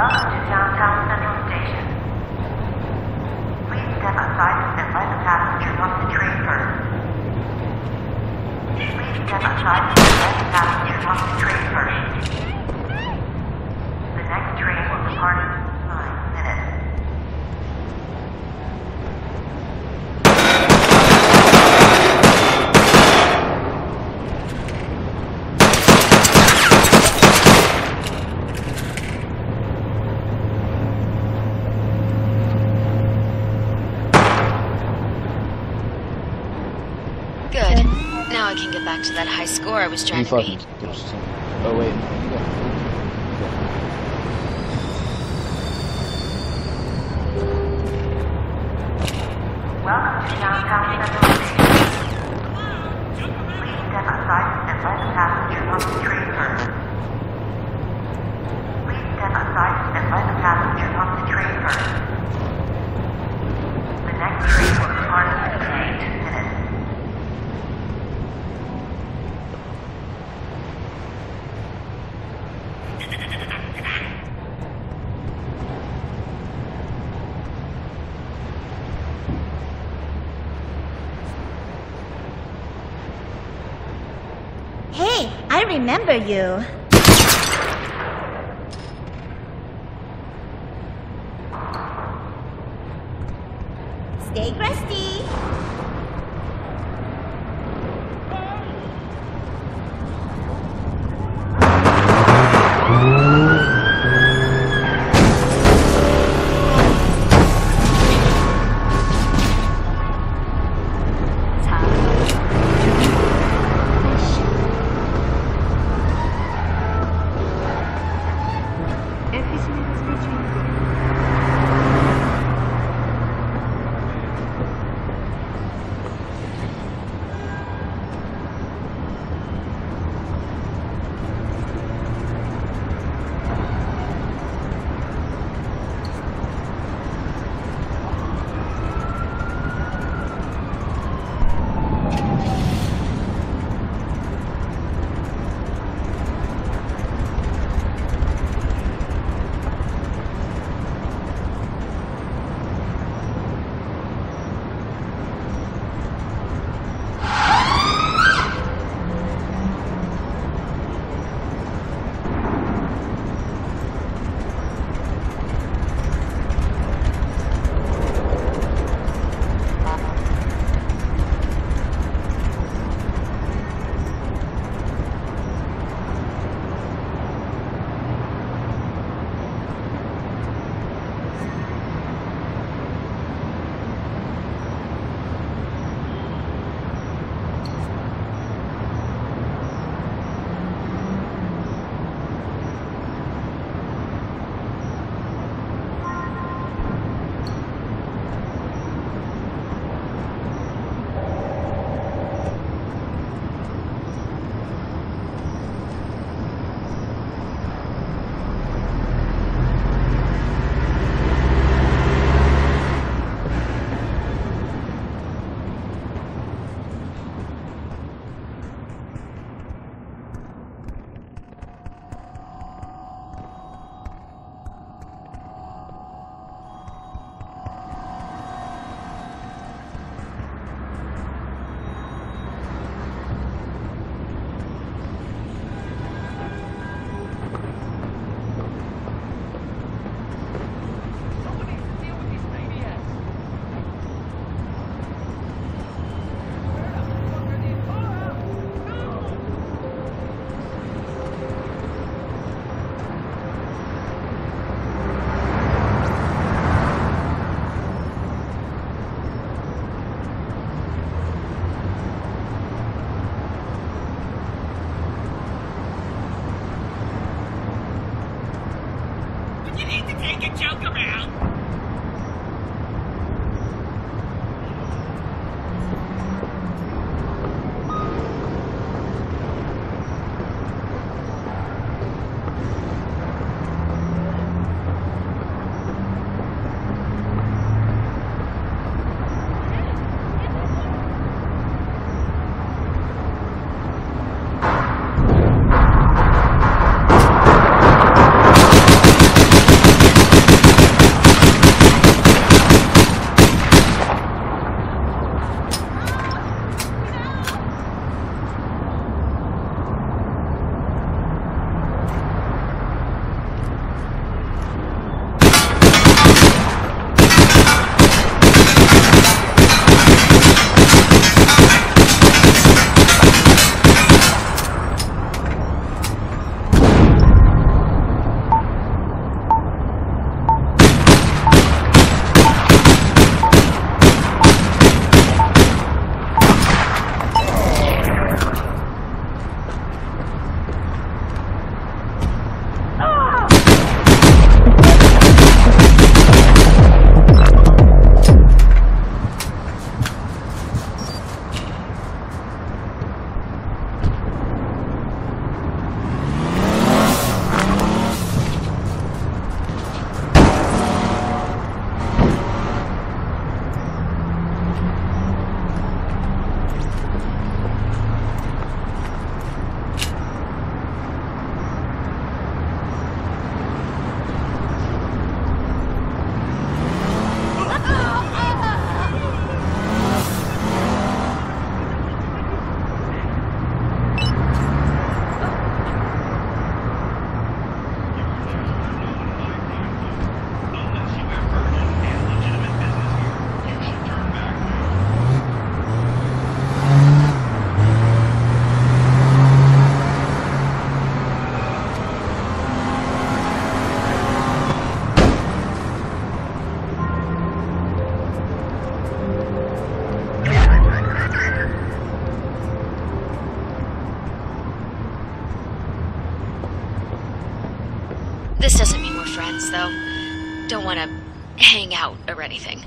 Welcome to Downtown Central Station. Please step aside and let the passenger off the train first. Please step aside and let the passenger off the train first. The next train will depart in 9 minutes. I can get back to that high score I was trying to beat. Oh wait. Welcome to Downtown Central Station. Please step outside and let the passenger off the train first. Please step outside and let the passenger off the train first. The next train will depart in 8 minutes. Hey, I remember you. Stay crusty. This doesn't mean we're friends, though. Don't want to hang out or anything.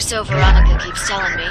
So Veronica keeps telling me.